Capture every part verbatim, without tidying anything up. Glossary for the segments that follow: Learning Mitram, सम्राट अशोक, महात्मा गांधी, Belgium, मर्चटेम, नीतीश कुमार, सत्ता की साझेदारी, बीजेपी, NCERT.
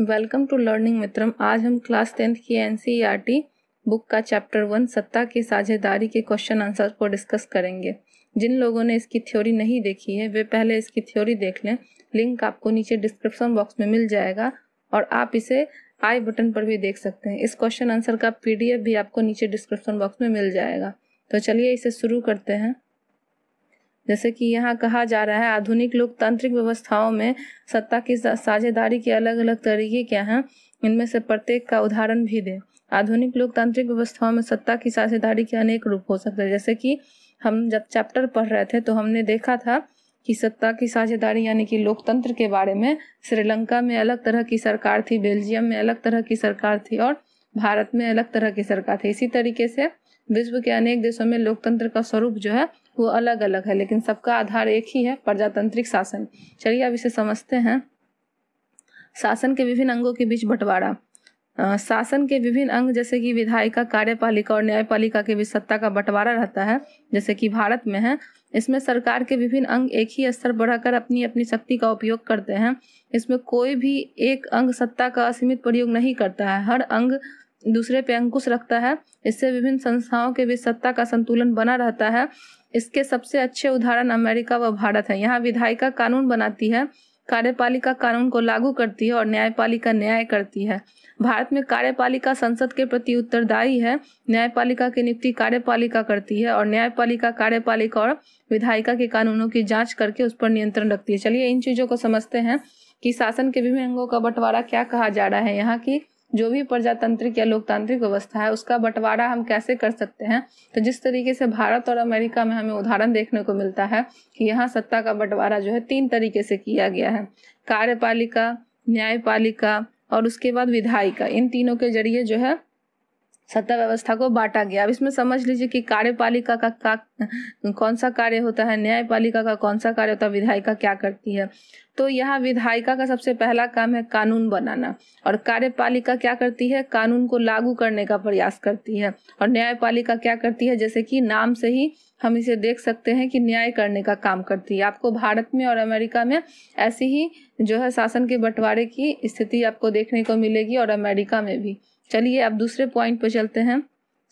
Welcome to learning Mitram. आज हम class tenth की एनसीईआरटी बुक का चैप्टर वन सत्ता की साझेदारी के क्वेश्चन आंसर को डिस्कस करेंगे। जिन लोगों ने इसकी थ्योरी नहीं देखी है वे पहले इसकी थ्योरी देख लें। लिंक आपको नीचे डिस्क्रिप्शन बॉक्स में मिल जाएगा और आप इसे आई बटन पर भी देख सकते हैं। इस क्वेश्चन आंसर का पीडीएफ भी आपको नीचे डिस्क्रिप्शन बॉक्स में मिल जाएगा। तो चलिए इसे शुरू करते हैं। जैसे कि यहाँ कहा जा रहा है, आधुनिक लोकतांत्रिक व्यवस्थाओं में सत्ता की साझेदारी के अलग अलग तरीके क्या हैं, इनमें से प्रत्येक का उदाहरण भी दें। आधुनिक लोकतांत्रिक व्यवस्थाओं में सत्ता की साझेदारी के अनेक रूप हो सकते हैं। जैसे कि हम जब चैप्टर पढ़ रहे थे तो हमने देखा था कि सत्ता की साझेदारी यानी कि लोकतंत्र के बारे में श्रीलंका में अलग तरह की सरकार थी, बेल्जियम में अलग तरह की सरकार थी और भारत में अलग तरह की सरकार थी। इसी तरीके से विश्व के अनेक देशों में लोकतंत्र का स्वरूप जो है वो अलग अलग है, लेकिन सबका आधार एक ही है, प्रजातांत्रिक शासन। चलिए अब इसे समझते हैं। शासन के विभिन्न अंगों के बीच बंटवारा। शासन के विभिन्न अंग जैसे कि विधायिका, कार्यपालिका और न्यायपालिका के बीच सत्ता का बंटवारा रहता है, जैसे कि भारत में है। इसमें सरकार के विभिन्न अंग एक ही स्तर पर रहकर अपनी अपनी शक्ति का उपयोग करते हैं। इसमें कोई भी एक अंग सत्ता का असीमित प्रयोग नहीं करता है, हर अंग दूसरे पे अंकुश रखता है। इससे विभिन्न संस्थाओं के बीच सत्ता का संतुलन बना रहता है। इसके सबसे अच्छे उदाहरण अमेरिका व भारत है। यहाँ विधायिका कानून बनाती है, कार्यपालिका कानून को लागू करती है और न्यायपालिका न्याय करती है। भारत में कार्यपालिका संसद के प्रति उत्तरदायी है, न्यायपालिका की नियुक्ति कार्यपालिका करती है और न्यायपालिका कार्यपालिका और विधायिका के कानूनों की जांच करके उस पर नियंत्रण रखती है। चलिए इन चीजों को समझते हैं कि शासन के विभिन्न अंगों का बंटवारा क्या कहा जा रहा है। यहाँ की जो भी प्रजातांत्रिक या लोकतांत्रिक व्यवस्था है उसका बंटवारा हम कैसे कर सकते हैं। तो जिस तरीके से भारत और अमेरिका में हमें उदाहरण देखने को मिलता है कि यहाँ सत्ता का बंटवारा जो है तीन तरीके से किया गया है, कार्यपालिका, न्यायपालिका और उसके बाद विधायिका। इन तीनों के जरिए जो है सत्ता व्यवस्था को बांटा गया। अब इसमें समझ लीजिए कि कार्यपालिका का, का कौन सा कार्य होता है, न्यायपालिका का कौन सा कार्य होता है, विधायिका क्या करती है। तो यहाँ विधायिका का सबसे पहला काम है कानून बनाना और कार्यपालिका क्या करती है, कानून को लागू करने का प्रयास करती है और न्यायपालिका क्या करती है, जैसे कि नाम से ही हम इसे देख सकते हैं कि न्याय करने का काम करती है। आपको भारत में और अमेरिका में ऐसी ही जो है शासन के बंटवारे की स्थिति आपको देखने को मिलेगी और अमेरिका में भी। चलिए अब दूसरे पॉइंट पर चलते हैं,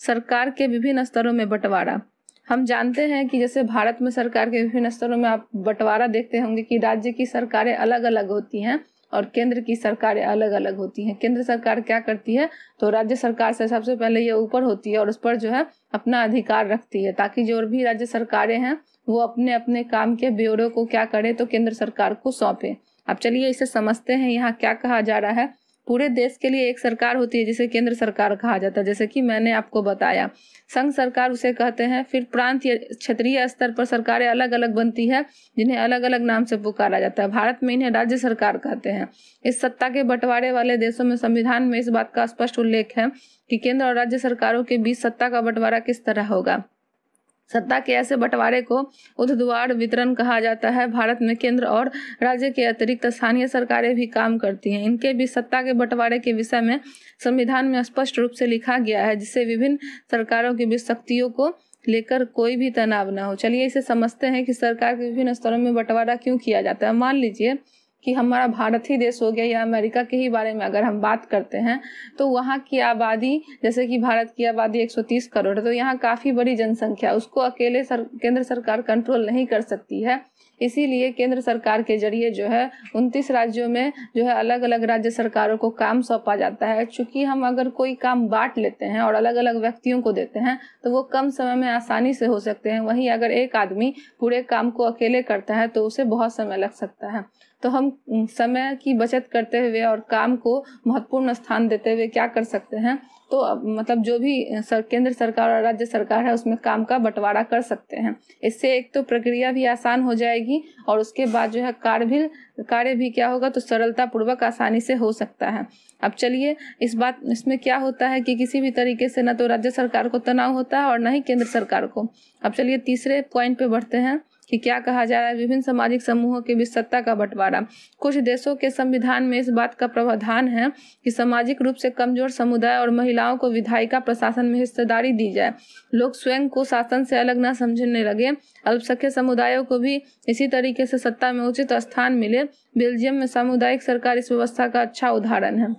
सरकार के विभिन्न स्तरों में बंटवारा। हम जानते हैं कि जैसे भारत में सरकार के विभिन्न स्तरों में आप बंटवारा देखते होंगे कि राज्य की सरकारें अलग अलग होती हैं और केंद्र की सरकारें अलग अलग होती हैं। केंद्र सरकार क्या करती है, तो राज्य सरकार से सबसे पहले ये ऊपर होती है और उस पर जो है अपना अधिकार रखती है, ताकि जो भी राज्य सरकारें हैं वो अपने अपने काम के ब्यूरो को क्या करे, तो केंद्र सरकार को सौंपे। अब चलिए इसे समझते हैं। यहाँ क्या कहा जा रहा है, पूरे देश के लिए एक सरकार होती है जिसे केंद्र सरकार कहा जाता है, जैसे कि मैंने आपको बताया। संघ सरकार उसे कहते हैं। फिर प्रांत या क्षेत्रीय स्तर पर सरकारें अलग अलग बनती है जिन्हें अलग अलग नाम से पुकारा जाता है। भारत में इन्हें राज्य सरकार कहते हैं। इस सत्ता के बंटवारे वाले देशों में संविधान में इस बात का स्पष्ट उल्लेख है कि केंद्र और राज्य सरकारों के बीच सत्ता का बंटवारा किस तरह होगा। सत्ता के ऐसे बंटवारे को उद्धद्वार वितरण कहा जाता है। भारत में केंद्र और राज्य के अतिरिक्त स्थानीय सरकारें भी काम करती हैं। इनके बीच सत्ता के बंटवारे के विषय में संविधान में स्पष्ट रूप से लिखा गया है, जिससे विभिन्न सरकारों के बीच शक्तियों को लेकर कोई भी तनाव ना हो। चलिए इसे समझते हैं कि सरकार के विभिन्न स्तरों में बंटवारा क्यों किया जाता है। मान लीजिए कि हमारा भारत ही देश हो गया या अमेरिका के ही बारे में अगर हम बात करते हैं तो वहाँ की आबादी, जैसे कि भारत की आबादी एक सौ तीस करोड़ है, तो यहाँ काफ़ी बड़ी जनसंख्या, उसको अकेले सर, केंद्र सरकार कंट्रोल नहीं कर सकती है। इसीलिए केंद्र सरकार के जरिए जो है उनतीस राज्यों में जो है अलग अलग राज्य सरकारों को काम सौंपा जाता है। चूँकि हम अगर कोई काम बांट लेते हैं और अलग अलग व्यक्तियों को देते हैं तो वो कम समय में आसानी से हो सकते हैं, वहीं अगर एक आदमी पूरे काम को अकेले करता है तो उसे बहुत समय लग सकता है। तो हम समय की बचत करते हुए और काम को महत्वपूर्ण स्थान देते हुए क्या कर सकते हैं, तो मतलब जो भी सर, केंद्र सरकार और राज्य सरकार है उसमें काम का बंटवारा कर सकते हैं। इससे एक तो प्रक्रिया भी आसान हो जाएगी और उसके बाद जो है कार्य भी कार्य भी क्या होगा, तो सरलतापूर्वक आसानी से हो सकता है। अब चलिए इस बात इसमें क्या होता है कि किसी भी तरीके से ना तो राज्य सरकार को तनाव होता है और ना ही केंद्र सरकार को। अब चलिए तीसरे पॉइंट पे बढ़ते हैं, कि क्या कहा जा रहा है, विभिन्न सामाजिक समूहों के बीच सत्ता का बंटवारा। कुछ देशों के संविधान में इस बात का प्रावधान है कि सामाजिक रूप से कमजोर समुदाय और महिलाओं को विधायिका प्रशासन में हिस्सेदारी दी जाए। लोग स्वयं को शासन से अलग न समझने लगे। अल्पसंख्यक समुदायों को भी इसी तरीके से सत्ता में उचित स्थान मिले। बेल्जियम में सामुदायिक सरकार इस व्यवस्था का अच्छा उदाहरण है।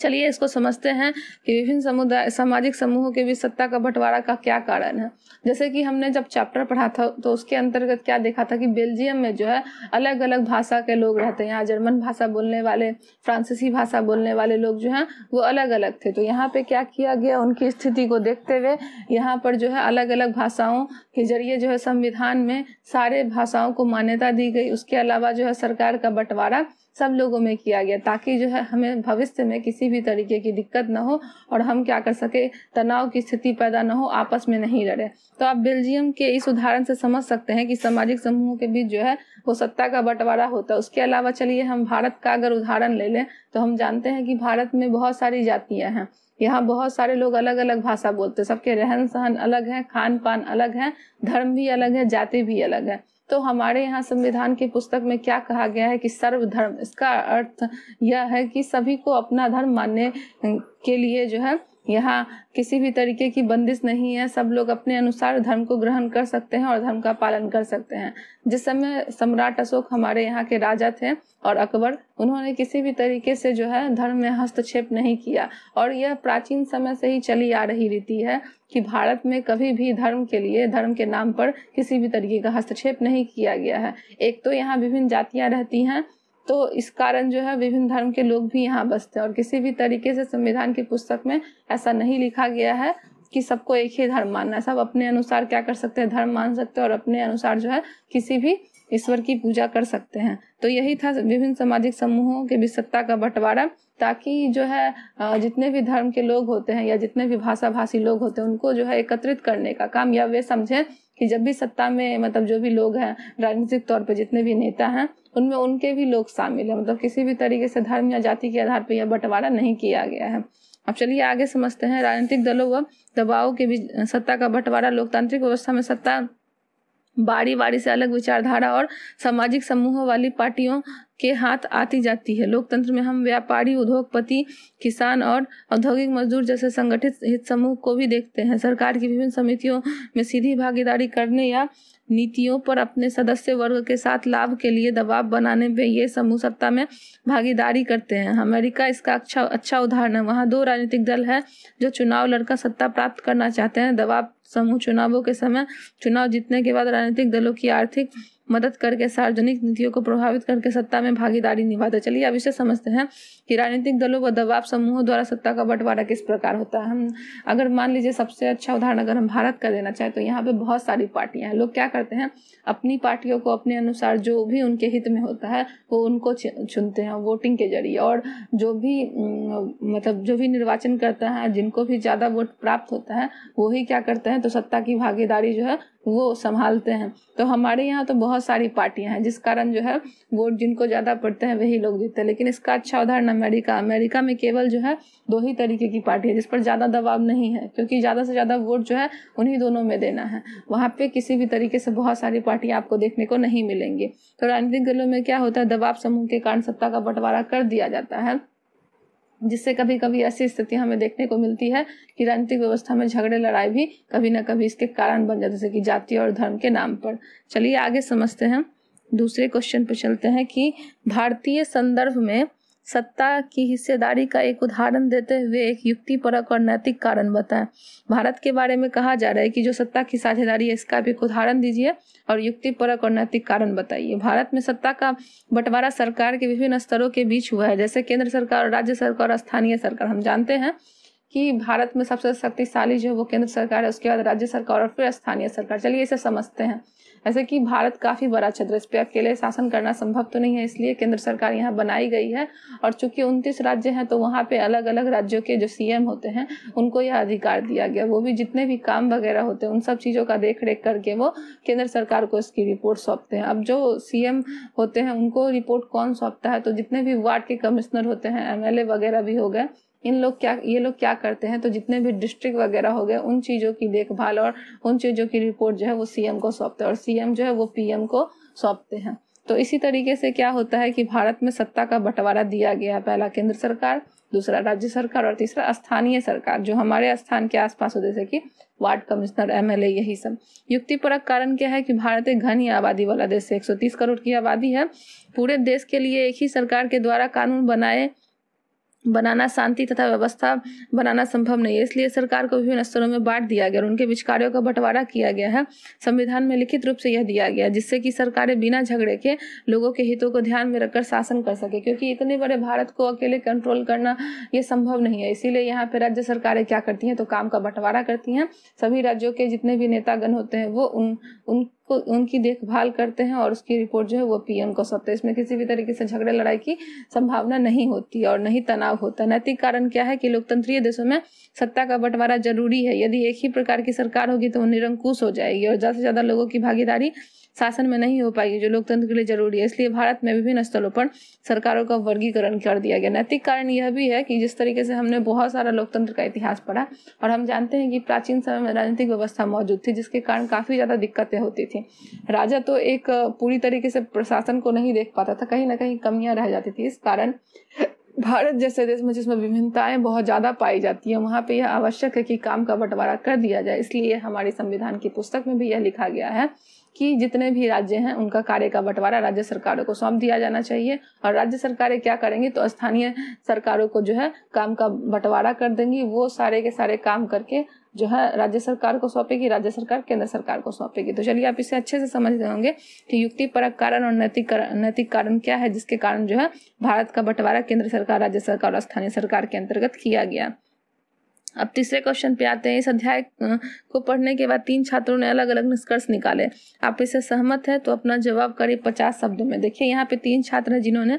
चलिए इसको समझते हैं कि विभिन्न समुदाय सामाजिक समूहों के बीच सत्ता का बंटवारा का क्या कारण है। जैसे कि हमने जब चैप्टर पढ़ा था तो उसके अंतर्गत क्या देखा था कि बेल्जियम में जो है अलग अलग भाषा के लोग रहते हैं। यहाँ जर्मन भाषा बोलने वाले, फ्रांसीसी भाषा बोलने वाले लोग जो हैं वो अलग अलग थे। तो यहाँ पे क्या किया गया, उनकी स्थिति को देखते हुए यहाँ पर जो है अलग अलग भाषाओं के जरिए जो है संविधान में सारे भाषाओं को मान्यता दी गई। उसके अलावा जो है सरकार का बंटवारा सब लोगों में किया गया ताकि जो है हमें भविष्य में किसी भी तरीके की दिक्कत ना हो और हम क्या कर सके, तनाव की स्थिति पैदा ना हो, आपस में नहीं लड़े। तो आप बेल्जियम के इस उदाहरण से समझ सकते हैं कि सामाजिक समूहों के बीच जो है वो सत्ता का बंटवारा होता है। उसके अलावा चलिए हम भारत का अगर उदाहरण ले लें तो हम जानते हैं कि भारत में बहुत सारी जातियाँ हैं। यहाँ बहुत सारे लोग अलग अलग भाषा बोलते हैं। सबके रहन सहन अलग है, खान पान अलग है, धर्म भी अलग है, जाति भी अलग है। तो हमारे यहाँ संविधान की पुस्तक में क्या कहा गया है कि सर्वधर्म, इसका अर्थ यह है कि सभी को अपना धर्म मानने के लिए जो है यहाँ किसी भी तरीके की बंदिश नहीं है। सब लोग अपने अनुसार धर्म को ग्रहण कर सकते हैं और धर्म का पालन कर सकते हैं। जिस समय सम्राट अशोक हमारे यहाँ के राजा थे और अकबर, उन्होंने किसी भी तरीके से जो है धर्म में हस्तक्षेप नहीं किया और यह प्राचीन समय से ही चली आ रही रीति है कि भारत में कभी भी धर्म के लिए, धर्म के नाम पर किसी भी तरीके का हस्तक्षेप नहीं किया गया है। एक तो यहाँ विभिन्न जातियाँ रहती हैं तो इस कारण जो है विभिन्न धर्म के लोग भी यहाँ बसते हैं और किसी भी तरीके से संविधान की पुस्तक में ऐसा नहीं लिखा गया है कि सबको एक ही धर्म मानना है। सब अपने अनुसार क्या कर सकते हैं, धर्म मान सकते हैं और अपने अनुसार जो है किसी भी ईश्वर की पूजा कर सकते हैं। तो यही था विभिन्न सामाजिक समूहों के बीच सत्ता का बंटवारा, ताकि जो है जितने भी धर्म के लोग होते हैं या जितने भी भाषा भाषी लोग होते हैं उनको जो है एकत्रित करने का काम, या वे समझें कि जब भी सत्ता में, मतलब जो भी लोग हैं राजनीतिक तौर पर जितने भी नेता हैं उनमें उनके भी लोग शामिल है। मतलब किसी भी तरीके से धर्म या जाति के आधार पर यह बंटवारा नहीं किया गया है। अब चलिए आगे समझते हैं, राजनीतिक दलों व दबावों के बीच सत्ता का बंटवारा। लोकतांत्रिक व्यवस्था में सत्ता बारी बारी से अलग विचारधारा और सामाजिक समूहों वाली पार्टियों के हाथ आती जाती है। लोकतंत्र में हम व्यापारी, उद्योगपति, किसान और औद्योगिक मजदूर जैसे संगठित हित समूह को भी देखते हैं। सरकार की विभिन्न समितियों में सीधी भागीदारी करने या नीतियों पर अपने सदस्य वर्ग के साथ लाभ के लिए दबाव बनाने पे ये समूह सत्ता में भागीदारी करते हैं। अमेरिका इसका अच्छा अच्छा उदाहरण है। वहाँ दो राजनीतिक दल है जो चुनाव लड़कर सत्ता प्राप्त करना चाहते हैं। दबाव समूह चुनावों के समय, चुनाव जीतने के बाद राजनीतिक दलों की आर्थिक मदद करके सार्वजनिक नीतियों को प्रभावित करके सत्ता में भागीदारी निभाते। चलिए अब इसे समझते हैं कि राजनीतिक दलों व दबाव समूहों द्वारा सत्ता का बंटवारा किस प्रकार होता है। हम अगर मान लीजिए सबसे अच्छा उदाहरण अगर हम भारत का देना चाहें तो यहाँ पे बहुत सारी पार्टियां हैं। लोग क्या करते हैं, अपनी पार्टियों को अपने अनुसार जो भी उनके हित में होता है वो उनको चुनते हैं वोटिंग के जरिए, और जो भी मतलब जो भी निर्वाचन करता है, जिनको भी ज़्यादा वोट प्राप्त होता है वही क्या करते हैं तो सत्ता की भागीदारी जो है वो संभालते हैं। तो हमारे यहाँ तो बहुत सारी पार्टियां हैं जिस कारण जो है वोट जिनको ज़्यादा पड़ते हैं वही लोग जीतते हैं। लेकिन इसका अच्छा उदाहरण अमेरिका, अमेरिका में केवल जो है दो ही तरीके की पार्टी है जिस पर ज़्यादा दबाव नहीं है, क्योंकि ज़्यादा से ज़्यादा वोट जो है उन्हीं दोनों में देना है। वहाँ पे किसी भी तरीके से बहुत सारी पार्टियाँ आपको देखने को नहीं मिलेंगी। तो राजनीतिक दलों में क्या होता है, दबाव समूह के कारण सत्ता का बंटवारा कर दिया जाता है, जिससे कभी कभी ऐसी स्थिति हमें देखने को मिलती है कि राजनीतिक व्यवस्था में झगड़े लड़ाई भी कभी ना कभी इसके कारण बन जाते, जैसे कि जाति और धर्म के नाम पर। चलिए आगे समझते हैं, दूसरे क्वेश्चन पर चलते हैं कि भारतीय संदर्भ में सत्ता की हिस्सेदारी का एक उदाहरण देते हुए एक युक्तिपरक और नैतिक कारण बताएं। भारत के बारे में कहा जा रहा है कि जो सत्ता की साझेदारी है इसका भी एक उदाहरण दीजिए और युक्तिपरक और नैतिक कारण बताइए। भारत में सत्ता का बंटवारा सरकार के विभिन्न स्तरों के बीच हुआ है, जैसे केंद्र सरकार, राज्य सरकार और स्थानीय सरकार। हम जानते हैं कि भारत में सबसे शक्तिशाली जो है वो केंद्र सरकार है, उसके बाद राज्य सरकार और फिर स्थानीय सरकार। चलिए इसे समझते हैं। ऐसे कि भारत काफी बड़ा क्षेत्र, इस पर अकेले शासन करना संभव तो नहीं है, इसलिए केंद्र सरकार यहाँ बनाई गई है और चूंकि उनतीस राज्य हैं तो वहाँ पे अलग अलग राज्यों के जो सीएम होते हैं उनको यह अधिकार दिया गया। वो भी जितने भी काम वगैरह होते हैं उन सब चीज़ों का देख रेख करके वो केंद्र सरकार को इसकी रिपोर्ट सौंपते हैं। अब जो सीएम होते हैं उनको रिपोर्ट कौन सौंपता है, तो जितने भी वार्ड के कमिश्नर होते हैं, एमएलए वगैरह भी हो गए, इन लोग क्या ये लोग क्या करते हैं तो जितने भी डिस्ट्रिक्ट वगैरह हो गए उन चीज़ों की देखभाल और उन चीज़ों की रिपोर्ट जो है वो सीएम को सौंपते हैं और सीएम जो है वो पीएम को सौंपते हैं। तो इसी तरीके से क्या होता है कि भारत में सत्ता का बंटवारा दिया गया है, पहला केंद्र सरकार, दूसरा राज्य सरकार और तीसरा स्थानीय सरकार जो हमारे स्थान के आसपास हो जैसे कि वार्ड कमिश्नर, एमएलए, यही सब। युक्तिपरक कारण क्या है कि भारत एक घनी आबादी वाला देश है, एक सौ तीस करोड़ की आबादी है। पूरे देश के लिए एक ही सरकार के द्वारा कानून बनाए बनाना शांति तथा व्यवस्था बनाना संभव नहीं है, इसलिए सरकार को विभिन्न स्तरों में बांट दिया गया और उनके बीच कार्यों का बंटवारा किया गया है। संविधान में लिखित रूप से यह दिया गया जिससे कि सरकारें बिना झगड़े के लोगों के हितों को ध्यान में रखकर शासन कर सके, क्योंकि इतने बड़े भारत को अकेले कंट्रोल करना ये संभव नहीं है। इसीलिए यहाँ पे राज्य सरकारें क्या करती हैं तो काम का बंटवारा करती हैं, सभी राज्यों के जितने भी नेतागण होते हैं वो उन उन को उनकी देखभाल करते हैं और उसकी रिपोर्ट जो है वो पीएम को सौंपते हैं। इसमें किसी भी तरीके से झगड़े लड़ाई की संभावना नहीं होती और नहीं तनाव होता। नैतिक कारण क्या है कि लोकतंत्रीय देशों में सत्ता का बंटवारा जरूरी है, यदि एक ही प्रकार की सरकार होगी तो वो निरंकुश हो जाएगी और ज्यादा से ज्यादा लोगों की भागीदारी शासन में नहीं हो पाएगी जो लोकतंत्र के लिए जरूरी है। इसलिए भारत में विभिन्न स्तरों पर सरकारों का वर्गीकरण कर दिया गया। नैतिक कारण यह भी है कि जिस तरीके से हमने बहुत सारा लोकतंत्र का इतिहास पढ़ा और हम जानते हैं कि प्राचीन समय में राजनीतिक व्यवस्था मौजूद थी जिसके कारण काफी ज्यादा दिक्कतें होती थी। राजा तो एक पूरी तरीके से प्रशासन को नहीं देख पाता था, कहीं ना कहीं कमियां रह जाती थी। इस कारण भारत जैसे देश में जिसमें विभिन्नताएं बहुत ज्यादा पाई जाती है वहां पे यह आवश्यक है कि काम का बंटवारा कर दिया जाए। इसलिए हमारी संविधान की पुस्तक में भी यह लिखा गया है कि जितने भी राज्य हैं उनका कार्य का बंटवारा राज्य सरकारों को सौंप दिया जाना चाहिए और राज्य सरकारें क्या करेंगी तो स्थानीय सरकारों को जो है काम का बंटवारा कर देंगी, वो सारे के सारे काम करके जो है राज्य सरकार को सौंपेगी, राज्य सरकार केंद्र सरकार को सौंपेगी। तो चलिए आप इसे अच्छे से समझते होंगे कि युक्ति परक कारण और नैतिक नैतिक कारण क्या है जिसके कारण जो है भारत का बंटवारा केंद्र सरकार, राज्य सरकार और स्थानीय सरकार के अंतर्गत किया गया। अब तीसरे क्वेश्चन पे आते हैं। इस अध्याय को पढ़ने के बाद तीन छात्रों ने अलग अलग निष्कर्ष निकाले, आप इससे सहमत हैं तो अपना जवाब करीब पचास शब्दों में। देखिए यहाँ पे तीन छात्र हैं जिन्होंने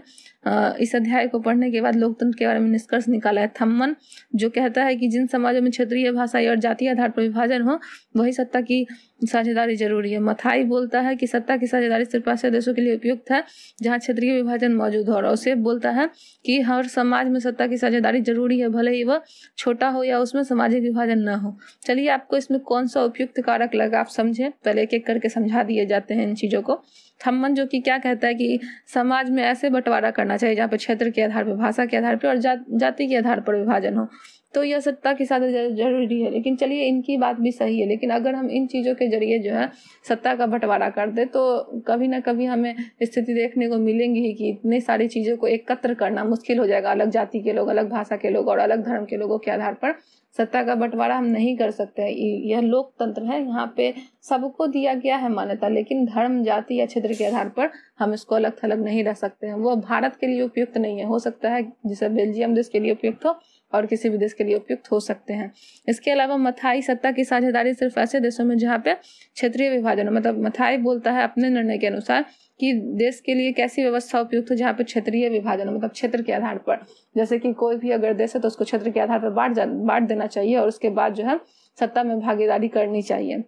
इस अध्याय को पढ़ने के बाद लोकतंत्र के बारे में निष्कर्ष निकाला है। थम्मन जो कहता है कि जिन समाजों में क्षेत्रीय, भाषाई और जातीय आधार पर विभाजन हो वही सत्ता की साझेदारी जरूरी है। मथाई बोलता है कि सत्ता की साझेदारी सिर्फ ऐसे देशों के लिए उपयुक्त है जहाँ क्षेत्रीय विभाजन मौजूद हो। और उसे बोलता है कि हर समाज में सत्ता की साझेदारी जरूरी है भले ही वह छोटा हो या उसमें सामाजिक विभाजन ना हो। चलिए आपको इसमें कौन सा उपयुक्त कारक लगा आप समझे, पहले एक एक करके समझा दिए जाते हैं इन चीजों को। थम्मन जो कि क्या कहता है कि समाज में ऐसे बंटवारा करना चाहिए जहाँ पर क्षेत्र के आधार पर, भाषा के आधार पर और जा, जाति के आधार पर विभाजन हो, तो यह सत्ता की साझेदारी जरूरी है। लेकिन चलिए इनकी बात भी सही है, लेकिन अगर हम इन चीज़ों के जरिए जो है सत्ता का बंटवारा कर दे तो कभी ना कभी हमें स्थिति देखने को मिलेंगी ही कि इतनी सारी चीज़ों को एकत्र करना मुश्किल हो जाएगा। अलग जाति के लोग, अलग भाषा के लोग और अलग धर्म के लोगों के आधार पर सत्ता का बंटवारा हम नहीं कर सकते हैं। यह लोकतंत्र है, यहाँ पे सबको दिया गया है मान्यता, लेकिन धर्म, जाति या क्षेत्र के आधार पर हम इसको अलग थलग नहीं रख सकते हैं। वो भारत के लिए उपयुक्त नहीं है, हो सकता है जिसे बेल्जियम देश के लिए उपयुक्त हो और किसी भी देश के लिए उपयुक्त हो सकते हैं। इसके अलावा मथाई सत्ता की साझेदारी सिर्फ ऐसे देशों में जहाँ पे क्षेत्रीय विभाजन हो, मतलब मथाई बोलता है अपने निर्णय के अनुसार कि देश के लिए कैसी व्यवस्था उपयुक्त हो जहाँ पे क्षेत्रीय विभाजन हो, मतलब क्षेत्र के आधार पर, जैसे कि कोई भी अगर देश है तो उसको क्षेत्र के आधार पर बांट बांट देना चाहिए और उसके बाद जो है सत्ता में भागीदारी करनी चाहिए।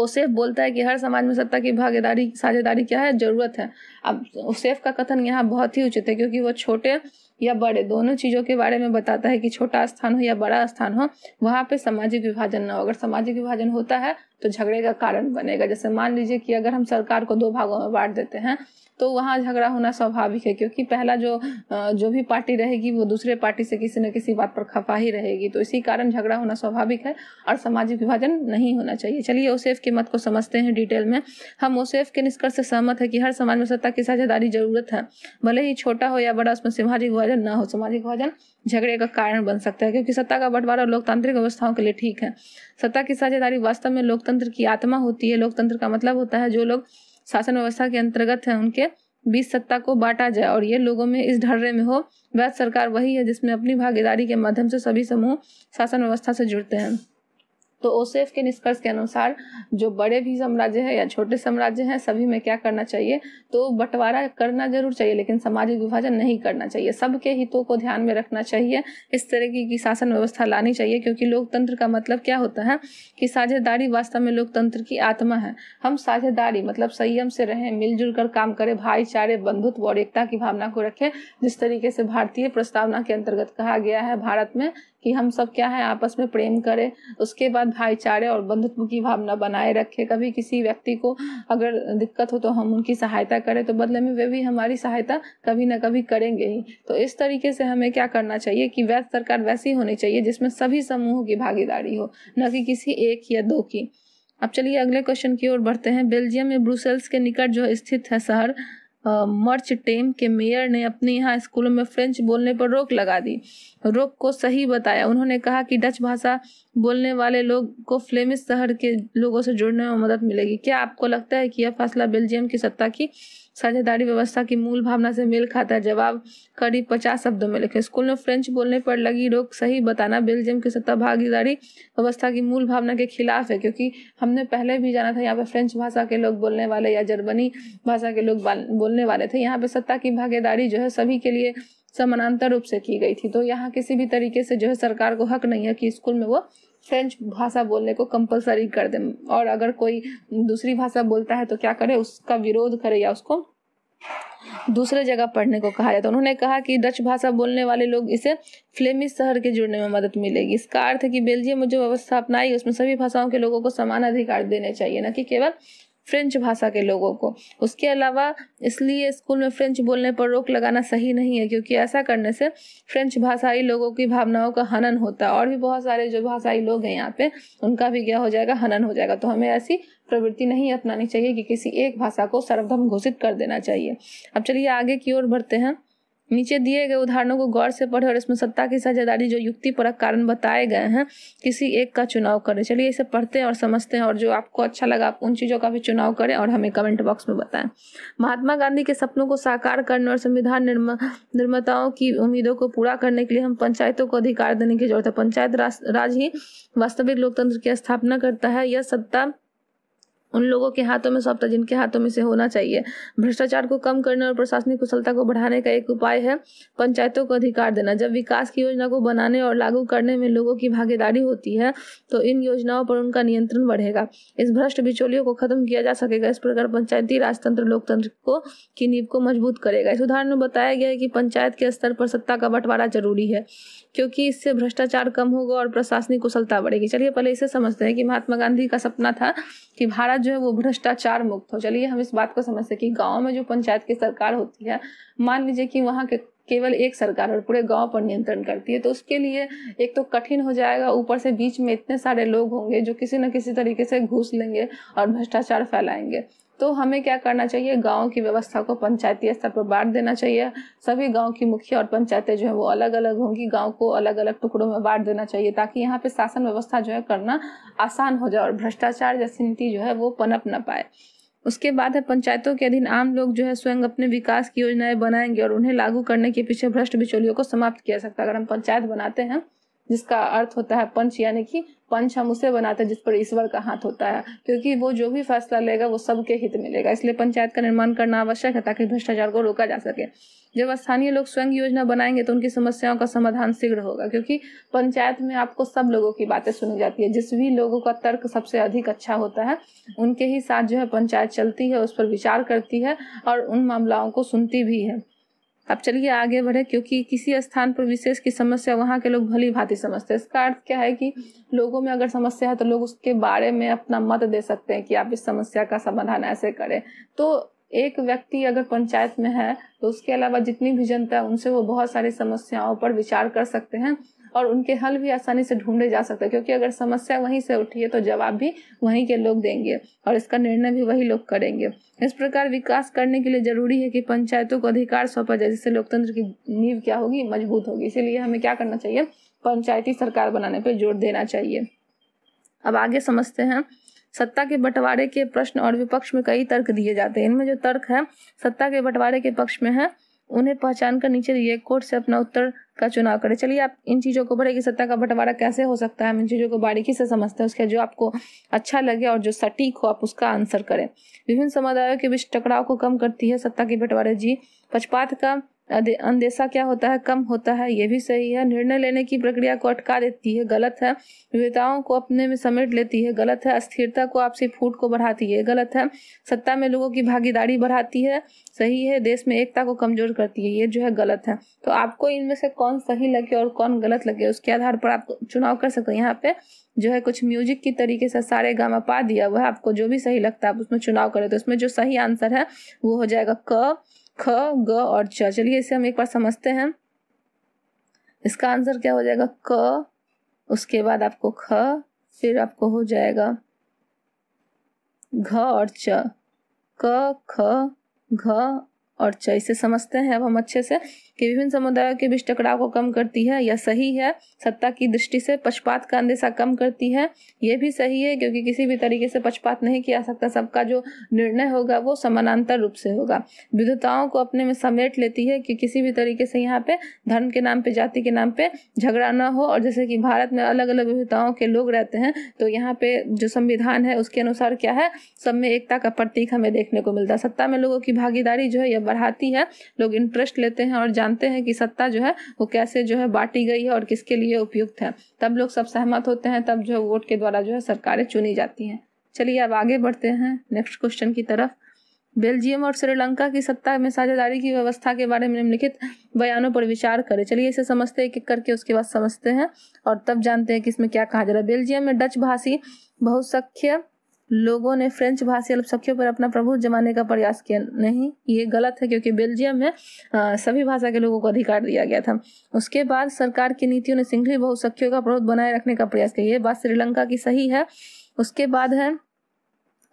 ओसेफ बोलता है कि हर समाज में सत्ता की भागीदारी साझेदारी क्या है, जरूरत है। अब ओसेफ का कथन यहाँ बहुत ही उचित है क्योंकि वो छोटे या बड़े दोनों चीज़ों के बारे में बताता है कि छोटा स्थान हो या बड़ा स्थान हो वहाँ पे सामाजिक विभाजन ना हो। अगर सामाजिक विभाजन होता है तो झगड़े का कारण बनेगा। जैसे मान लीजिए कि अगर हम सरकार को दो भागों में बांट देते हैं तो वहाँ झगड़ा होना स्वाभाविक है, क्योंकि पहला जो जो भी पार्टी रहेगी वो दूसरे पार्टी से किसी न किसी बात पर खफा ही रहेगी, तो इसी कारण झगड़ा होना स्वाभाविक है और सामाजिक विभाजन नहीं होना चाहिए। चलिए ओसेफ के मत को समझते हैं डिटेल में। हम ओसेफ के निष्कर्ष से सहमत है कि हर समाज में सत्ता की साझेदारी जरूरत है, भले ही छोटा हो या बड़ा, उसमें सामाजिक विभाजन ना हो। सामाजिक विभाजन झगड़े का कारण बन सकता है क्योंकि सत्ता का बंटवारा लोकतांत्रिक व्यवस्थाओं के लिए ठीक है। सत्ता की साझेदारी वास्तव में लोकतंत्र की आत्मा होती है। लोकतंत्र का मतलब होता है जो लोग शासन व्यवस्था के अंतर्गत है उनके बीच सत्ता को बांटा जाए और ये लोगों में इस ढर्रे में हो। वैध सरकार वही है जिसमें अपनी भागीदारी के माध्यम से सभी समूह शासन व्यवस्था से जुड़ते हैं। तो ओसेफ के निष्कर्ष के अनुसार जो बड़े भी साम्राज्य है या छोटे साम्राज्य हैं सभी में क्या करना चाहिए, तो बंटवारा करना जरूर चाहिए लेकिन सामाजिक विभाजन नहीं करना चाहिए, सबके हितों को ध्यान में रखना चाहिए, इस तरह की, की शासन व्यवस्था लानी चाहिए। क्योंकि लोकतंत्र का मतलब क्या होता है कि साझेदारी वास्तव में लोकतंत्र की आत्मा है। हम साझेदारी मतलब संयम से रहें, मिलजुल कर काम करें, भाईचारे, बंधुत्व और एकता की भावना को रखें, जिस तरीके से भारतीय प्रस्तावना के अंतर्गत कहा गया है भारत में कि हम सब क्या है आपस में प्रेम करें, उसके बाद भाईचारे और बंधुत्व की भावना बनाए रखें। कभी किसी व्यक्ति को अगर दिक्कत हो तो हम उनकी सहायता करें, तो बदले में वे भी हमारी सहायता कभी ना कभी करेंगे ही। तो इस तरीके से हमें क्या करना चाहिए कि वैध सरकार वैसी होनी चाहिए जिसमें सभी समूहों की भागीदारी हो, न कि किसी एक या दो की। अब चलिए अगले क्वेश्चन की ओर बढ़ते हैं। बेल्जियम में ब्रुसेल्स के निकट जो स्थित है शहर मर्चटेम के मेयर ने अपने यहाँ स्कूलों में फ्रेंच बोलने पर रोक लगा दी। रोक को सही बताया। उन्होंने कहा कि डच भाषा बोलने वाले लोग को फ्लेमिश शहर के लोगों से जुड़ने में मदद मिलेगी। क्या आपको लगता है कि यह फैसला बेल्जियम की सत्ता की साझेदारी व्यवस्था की मूल भावना से मेल खाता है? जवाब करीब पचास शब्दों में लिखे। स्कूल में फ्रेंच बोलने पर लगी रोक सही बताना बेल्जियम की सत्ता भागीदारी व्यवस्था की मूल भावना के खिलाफ है, क्योंकि हमने पहले भी जाना था यहाँ पे फ्रेंच भाषा के लोग बोलने वाले या जर्मनी भाषा के लोग बोलने वाले थे। यहाँ पे सत्ता की भागीदारी जो है सभी के लिए समानांतर रूप से की गई थी। तो यहाँ किसी भी तरीके से जो है सरकार को हक नहीं है कि स्कूल में वो फ्रेंच भाषा बोलने को कंपलसरी कर दे, और अगर कोई दूसरी भाषा बोलता है तो क्या करे, उसका विरोध करे या उसको दूसरे जगह पढ़ने को कहा जाता है। तो उन्होंने कहा कि डच भाषा बोलने वाले लोग इसे फ्लेमिश शहर के जुड़ने में मदद मिलेगी। इसका अर्थ है कि बेल्जियम में जो व्यवस्था अपनाई उसमें सभी भाषाओं के लोगों को समान अधिकार देने चाहिए, न कि केवल फ्रेंच भाषा के लोगों को। उसके अलावा इसलिए स्कूल में फ्रेंच बोलने पर रोक लगाना सही नहीं है, क्योंकि ऐसा करने से फ्रेंच भाषाई लोगों की भावनाओं का हनन होता है, और भी बहुत सारे जो भाषाई लोग हैं यहाँ पे उनका भी क्या हो जाएगा, हनन हो जाएगा। तो हमें ऐसी प्रवृत्ति नहीं अपनानी चाहिए कि किसी एक भाषा को सर्वधर्म घोषित कर देना चाहिए। अब चलिए आगे की ओर बढ़ते हैं। नीचे दिए गए उदाहरणों को गौर से पढ़ें और इसमें सत्ता की साझेदारी जो युक्तिपरक कारण बताए गए हैं किसी एक का चुनाव करें। चलिए इसे पढ़ते हैं और समझते हैं, और जो आपको अच्छा लगा आप उन चीज़ों का भी चुनाव करें और हमें कमेंट बॉक्स में बताएं। महात्मा गांधी के सपनों को साकार करने और संविधान निर्माताओं की उम्मीदों को पूरा करने के लिए हम पंचायतों को अधिकार देने की जरूरत है। पंचायत राज ही वास्तविक लोकतंत्र की स्थापना करता है। यह सत्ता उन लोगों के हाथों में सौंपता जिनके हाथों में से होना चाहिए। भ्रष्टाचार को कम करने और प्रशासनिक कुशलता को बढ़ाने का एक उपाय है पंचायतों को अधिकार देना। जब विकास की योजना को बनाने और लागू करने में लोगों की भागीदारी होती है तो इन योजनाओं पर उनका नियंत्रण बढ़ेगा। इस भ्रष्ट बिचौलियों को खत्म किया जा सकेगा। इस प्रकार पंचायती राजतंत्र लोकतंत्र को की नींव को मजबूत करेगा। इस उदाहरण में बताया गया है कि पंचायत के स्तर पर सत्ता का बंटवारा जरूरी है, क्योंकि इससे भ्रष्टाचार कम होगा और प्रशासनिक कुशलता बढ़ेगी। चलिए पहले इसे समझते हैं कि महात्मा गांधी का सपना था कि भारत जो है वो भ्रष्टाचार मुक्त हो। चलिए हम इस बात को समझते हैं कि गांव में जो पंचायत की सरकार होती है, मान लीजिए कि वहाँ के केवल एक सरकार और पूरे गांव पर नियंत्रण करती है, तो उसके लिए एक तो कठिन हो जाएगा, ऊपर से बीच में इतने सारे लोग होंगे जो किसी न किसी तरीके से घूस लेंगे और भ्रष्टाचार फैलाएंगे। तो हमें क्या करना चाहिए, गांव की व्यवस्था को पंचायती स्तर पर बांट देना चाहिए। सभी गांव की मुखिया और पंचायतें जो है वो अलग अलग होंगी, गांव को अलग अलग टुकड़ों में बांट देना चाहिए, ताकि यहाँ पे शासन व्यवस्था जो है करना आसान हो जाए और भ्रष्टाचार जैसी नीति जो है वो पनप ना पाए। उसके बाद है पंचायतों के अधीन आम लोग जो है स्वयं अपने विकास की योजनाएं बनाएंगे और उन्हें लागू करने के पीछे भ्रष्ट बिचौलियों को समाप्त किया जा सकता है। अगर हम पंचायत बनाते हैं, जिसका अर्थ होता है पंच, यानी कि पंच हम उसे बनाते हैं जिस पर ईश्वर का हाथ होता है, क्योंकि वो जो भी फैसला लेगा वो सबके हित में लेगा। इसलिए पंचायत का निर्माण करना आवश्यक है ताकि भ्रष्टाचार को रोका जा सके। जब स्थानीय लोग स्वयं योजना बनाएंगे तो उनकी समस्याओं का समाधान शीघ्र होगा, क्योंकि पंचायत में आपको सब लोगों की बातें सुनी जाती है। जिस भी लोगों का तर्क सबसे अधिक अच्छा होता है उनके ही साथ जो है पंचायत चलती है, उस पर विचार करती है और उन मामलाओं को सुनती भी है। अब चलिए आगे बढ़े। क्योंकि किसी स्थान पर विशेष की समस्या वहाँ के लोग भली भांति समझते हैं, इसका अर्थ क्या है कि लोगों में अगर समस्या है तो लोग उसके बारे में अपना मत दे सकते हैं कि आप इस समस्या का समाधान ऐसे करें। तो एक व्यक्ति अगर पंचायत में है तो उसके अलावा जितनी भी जनता है उनसे वो बहुत सारी समस्याओं पर विचार कर सकते हैं और उनके हल भी आसानी से ढूंढे जा सकते हैं, क्योंकि अगर समस्या वहीं से उठी है तो जवाब भी वहीं के लोग देंगे और इसका निर्णय भी वही लोग करेंगे। इस प्रकार विकास करने के लिए जरूरी है कि पंचायतों को अधिकार सौंपा जाए, जिससे लोकतंत्र की नींव क्या होगी, मजबूत होगी। इसीलिए हमें क्या करना चाहिए, पंचायती सरकार बनाने पर जोर देना चाहिए। अब आगे समझते हैं। सत्ता के बंटवारे के प्रश्न और विपक्ष में कई तर्क दिए जाते हैं। इनमें जो तर्क है सत्ता के बंटवारे के पक्ष में है उन्हें पहचान कर नीचे दिए कोड से अपना उत्तर का चुनाव करें। चलिए आप इन चीज़ों को भरेगी सत्ता का बंटवारा कैसे हो सकता है, हम इन चीज़ों को बारीकी से समझते हैं। उसके जो आपको अच्छा लगे और जो सटीक हो आप उसका आंसर करें। विभिन्न समुदायों के बीच टकराव को कम करती है सत्ता की बंटवारे। जी पक्षपात का अंदेशा क्या होता है, कम होता है, ये भी सही है। निर्णय लेने की प्रक्रिया को अटका देती है, गलत है। विविधताओं को अपने में समेट लेती है, गलत है। अस्थिरता को आपसी फूट को बढ़ाती है, गलत है। सत्ता में लोगों की भागीदारी बढ़ाती है, सही है। देश में एकता को कमजोर करती है, ये जो है गलत है। तो आपको इनमें से कौन सही लगे और कौन गलत लगे उसके आधार पर आप चुनाव कर सकते हैं। यहाँ पे जो है कुछ म्यूजिक की तरीके से सारे गामा पा दिया, वह आपको जो भी सही लगता है आप उसमें चुनाव करें। तो इसमें जो सही आंसर है वो हो जाएगा क, ख, ग और च। चलिए इसे हम एक बार समझते हैं। इसका आंसर क्या हो जाएगा, क, उसके बाद आपको ख, फिर आपको हो जाएगा घ और च। क, ख, घ और च। इसे समझते हैं अब हम अच्छे से कि विभिन्न समुदायों के बीच टकराव को कम करती है, यह सही है। सत्ता की दृष्टि से पक्षपात का अंदेशा कम करती है, यह भी सही है, क्योंकि किसी भी तरीके से पक्षपात नहीं किया सकता। सबका जो निर्णय होगा वो समानांतर रूप से होगा। विविधताओं को अपने में समेट लेती है कि किसी भी तरीके से यहाँ पे धर्म के नाम पे, जाति के नाम पे झगड़ा ना हो। और जैसे कि भारत में अलग अलग विविधताओं के लोग रहते हैं, तो यहाँ पे जो संविधान है उसके अनुसार क्या है, सब में एकता का प्रतीक हमें देखने को मिलता है। सत्ता में लोगों की भागीदारी जो है यह बढ़ाती है, लोग इंटरेस्ट लेते हैं और जानते हैं कि सत्ता जो है वो कैसे जो है बांटी गई है और किसके लिए उपयुक्त है। तब लोग सब सहमत होते हैं, तब जो है वोट के द्वारा जो है सरकारें चुनी जाती हैं। चलिए अब आगे बढ़ते हैं नेक्स्ट क्वेश्चन की तरफ। बेल्जियम और श्रीलंका की सत्ता में साझेदारी की व्यवस्था के बारे में निम्नलिखित बयानों पर विचार करें। चलिए इसे समझते हैं, एक एक करके उसके बाद समझते हैं और तब जानते हैं कि इसमें क्या कहा जा रहा है। बेल्जियम में डच भाषी बहुसंख्य लोगों ने फ्रेंच भाषी अल्पसंख्यों पर अपना प्रभुत्व जमाने का प्रयास किया। नहीं, ये गलत है, क्योंकि बेल्जियम में आ, सभी भाषा के लोगों को अधिकार दिया गया था। उसके बाद सरकार की नीतियों ने सिंघली बहुसंख्यों का प्रभुत्व बनाए रखने का प्रयास किया। ये बात श्रीलंका की सही है। उसके बाद है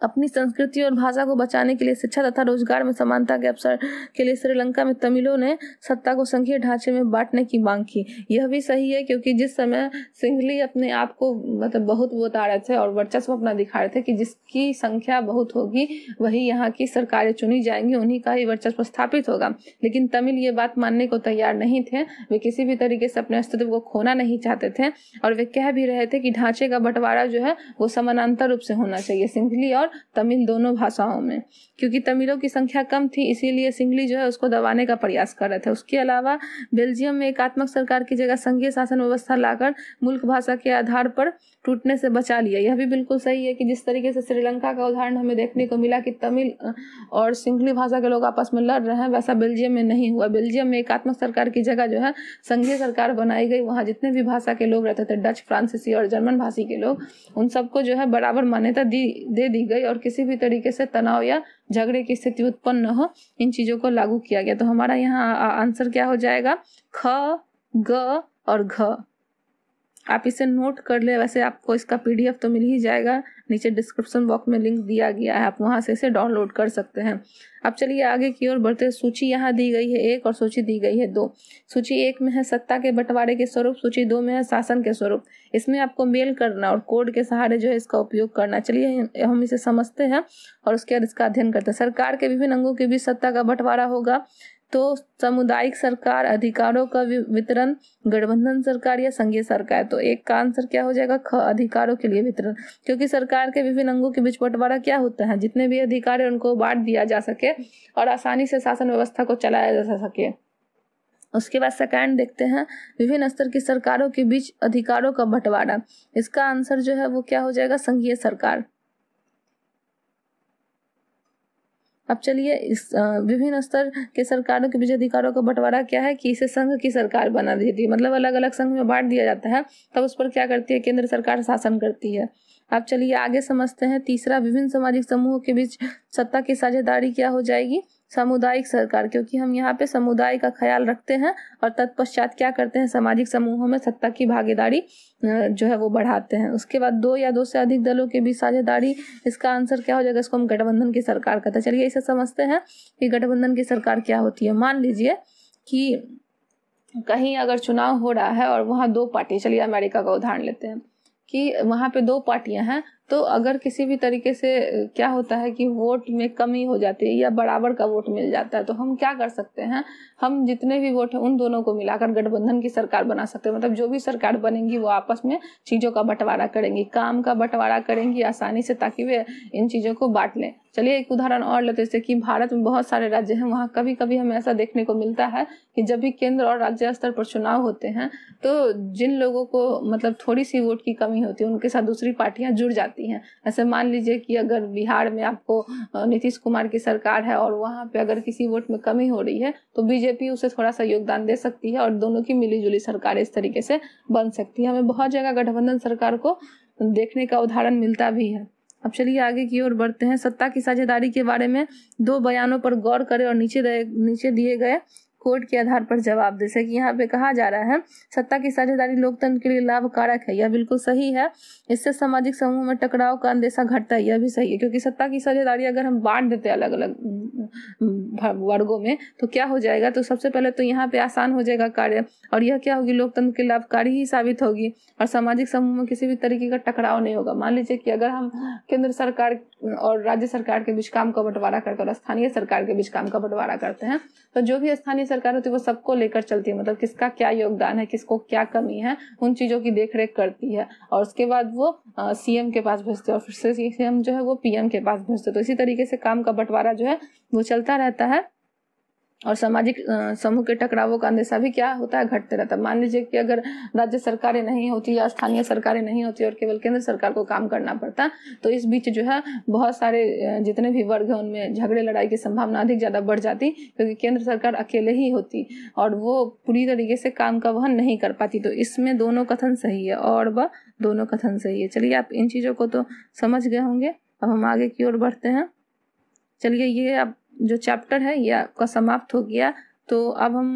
अपनी संस्कृति और भाषा को बचाने के लिए शिक्षा तथा रोजगार में समानता के अवसर के लिए श्रीलंका में तमिलों ने सत्ता को संघीय ढांचे में बांटने की मांग की। यह भी सही है, क्योंकि जिस समय सिंघली अपने आप को मतलब बहुत बता रहे थे और वर्चस्व अपना दिखा रहे थे कि जिसकी संख्या बहुत होगी वही यहाँ की सरकारें चुनी जाएंगी, उन्हीं का ही वर्चस्व स्थापित होगा। लेकिन तमिल ये बात मानने को तैयार नहीं थे। वे किसी भी तरीके से अपने अस्तित्व को खोना नहीं चाहते थे और वे कह भी रहे थे कि ढांचे का बंटवारा जो है वो समानांतर रूप से होना चाहिए, सिंघली और तमिल दोनों भाषाओं में। क्योंकि तमिलों की संख्या कम थी, इसीलिए सिंघली जो है उसको दबाने का प्रयास कर रहे थे। उसके अलावा बेल्जियम में एकात्मक सरकार की जगह संघीय शासन व्यवस्था लाकर मुल्क भाषा के आधार पर टूटने से बचा लिया। यह भी बिल्कुल सही है कि जिस तरीके से श्रीलंका का उदाहरण हमें देखने को मिला कि तमिल और सिंघली भाषा के लोग आपस में लड़ रहे हैं, वैसा बेल्जियम में नहीं हुआ। बेल्जियम में एकात्मक सरकार की जगह जो है संघीय सरकार बनाई गई। वहाँ जितने भी भाषा के लोग रहते थे, डच, फ्रांसीसी और जर्मन भाषी के लोग, उन सबको जो है बराबर मान्यता दे दी गई और किसी भी तरीके से तनाव या झगड़े की स्थिति उत्पन्न न हो, इन चीजों को लागू किया गया। तो हमारा यहाँ आंसर क्या हो जाएगा, ख, ग और घ। आप इसे नोट कर ले, वैसे आपको इसका पीडीएफ तो मिल ही जाएगा, नीचे डिस्क्रिप्शन बॉक्स में लिंक दिया गया है, आप वहां से इसे डाउनलोड कर सकते हैं। अब चलिए आगे की ओर बढ़ते हैं। सूची यहाँ दी गई है एक और सूची दी गई है दो। सूची एक में है सत्ता के बंटवारे के स्वरूप, सूची दो में है शासन के स्वरूप। इसमें आपको मेल करना और कोड के सहारे जो है इसका उपयोग करना। चलिए हम इसे समझते हैं और उसके बाद इसका अध्ययन करते हैं। सरकार के विभिन्न अंगों के बीच सत्ता का बंटवारा होगा तो सामुदायिक सरकार, अधिकारों का वितरण, गठबंधन सरकार या संघीय सरकार। तो एक का आंसर क्या हो जाएगा, ख, अधिकारों के लिए वितरण। क्योंकि सरकार के विभिन्न अंगों के बीच बंटवारा क्या होता है, जितने भी अधिकार है उनको बांट दिया जा सके और आसानी से शासन व्यवस्था को चलाया जा सके। उसके बाद सेकंड देखते हैं, विभिन्न स्तर की सरकारों के बीच अधिकारों का बंटवारा। इसका आंसर जो है वो क्या हो जाएगा, संघीय सरकार। अब चलिए इस विभिन्न स्तर के सरकारों के बीच अधिकारों का बंटवारा क्या है कि इसे संघ की सरकार बना देती है, मतलब अलग अलग संघ में बांट दिया जाता है, तब उस पर क्या करती है, केंद्र सरकार शासन करती है। अब चलिए आगे समझते हैं। तीसरा, विभिन्न सामाजिक समूहों के बीच सत्ता की साझेदारी क्या हो जाएगी, सामुदायिक सरकार। क्योंकि हम यहाँ पे समुदाय का ख्याल रखते हैं और तत्पश्चात क्या करते हैं, सामाजिक समूहों में सत्ता की भागीदारी जो है वो बढ़ाते हैं। उसके बाद दो या दो से अधिक दलों के बीच साझेदारी, इसका आंसर क्या हो जाएगा, इसको हम गठबंधन की सरकार कहते हैं। चलिए इसे समझते हैं कि गठबंधन की सरकार क्या होती है। मान लीजिए कि कहीं अगर चुनाव हो रहा है और वहाँ दो पार्टी, चलिए अमेरिका का उदाहरण लेते हैं कि वहाँ पे दो पार्टियां हैं तो अगर किसी भी तरीके से क्या होता है कि वोट में कमी हो जाती है या बराबर का वोट मिल जाता है, तो हम क्या कर सकते हैं, हम जितने भी वोट हैं उन दोनों को मिलाकर गठबंधन की सरकार बना सकते हैं। मतलब जो भी सरकार बनेगी वो आपस में चीज़ों का बंटवारा करेंगी, काम का बंटवारा करेंगी आसानी से, ताकि वे इन चीज़ों को बांट लें। चलिए एक उदाहरण और लेते हैं, जैसे कि भारत में बहुत सारे राज्य हैं, वहाँ कभी कभी हमें ऐसा देखने को मिलता है कि जब भी केंद्र और राज्य स्तर पर चुनाव होते हैं तो जिन लोगों को मतलब थोड़ी सी वोट की कमी होती है उनके साथ दूसरी पार्टियां जुड़ जाती हैं। ऐसे मान लीजिए कि अगर बिहार में आपको नीतीश कुमार की सरकार है और वहाँ पे अगर किसी वोट में कमी हो रही है तो बीजेपी उसे थोड़ा सा योगदान दे सकती है और दोनों की मिलीजुली सरकार इस तरीके से बन सकती है। हमें बहुत जगह गठबंधन सरकार को देखने का उदाहरण मिलता भी है। अब चलिए आगे की ओर बढ़ते हैं। सत्ता की साझेदारी के बारे में दो बयानों पर गौर करें और नीचे नीचे दिए गए कोड के आधार पर जवाब दे। जैसे कि यहाँ पे कहा जा रहा है सत्ता की साझेदारी लोकतंत्र के लिए लाभकारक है, यह बिल्कुल सही है। इससे सामाजिक समूह में टकराव का अंदेशा घटता है, यह भी सही है, क्योंकि सत्ता की साझेदारी अगर हम बांट देते हैं अलग अलग वर्गों में तो क्या हो जाएगा, तो सबसे पहले तो यहाँ पे आसान हो जाएगा कार्य और यह क्या होगी, लोकतंत्र के लाभकारी ही साबित होगी और सामाजिक समूह में किसी भी तरीके का टकराव नहीं होगा। मान लीजिए कि अगर हम केंद्र सरकार और राज्य सरकार के बीच काम का बंटवारा करते हैं और स्थानीय सरकार के बीच काम का बंटवारा करते हैं तो जो भी स्थानीय सरकार होती है वो सबको लेकर चलती है, मतलब किसका क्या योगदान है, किसको क्या कमी है, उन चीज़ों की देखरेख करती है और उसके बाद वो सीएम के पास भेजते हैं और फिर से सीएम जो है वो पीएम के पास भेजते हैं। तो इसी तरीके से काम का बंटवारा जो है वो चलता रहता है और सामाजिक समूह के टकरावों का अंदेशा भी क्या होता है, घटते रहता है। मान लीजिए कि अगर राज्य सरकारें नहीं होती या स्थानीय सरकारें नहीं होती और केवल केंद्र सरकार को काम करना पड़ता तो इस बीच जो है बहुत सारे जितने भी वर्ग हैं उनमें झगड़े लड़ाई की संभावना अधिक ज़्यादा बढ़ जाती, क्योंकि केंद्र सरकार अकेले ही होती और वो पूरी तरीके से काम का वहन नहीं कर पाती। तो इसमें दोनों कथन सही है और वह दोनों कथन सही है। चलिए आप इन चीज़ों को तो समझ गए होंगे। अब हम आगे की ओर बढ़ते हैं। चलिए ये आप जो चैप्टर है यह आपका समाप्त हो गया। तो अब हम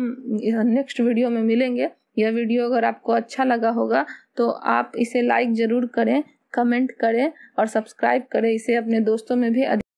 नेक्स्ट वीडियो में मिलेंगे। यह वीडियो अगर आपको अच्छा लगा होगा तो आप इसे लाइक ज़रूर करें, कमेंट करें और सब्सक्राइब करें। इसे अपने दोस्तों में भी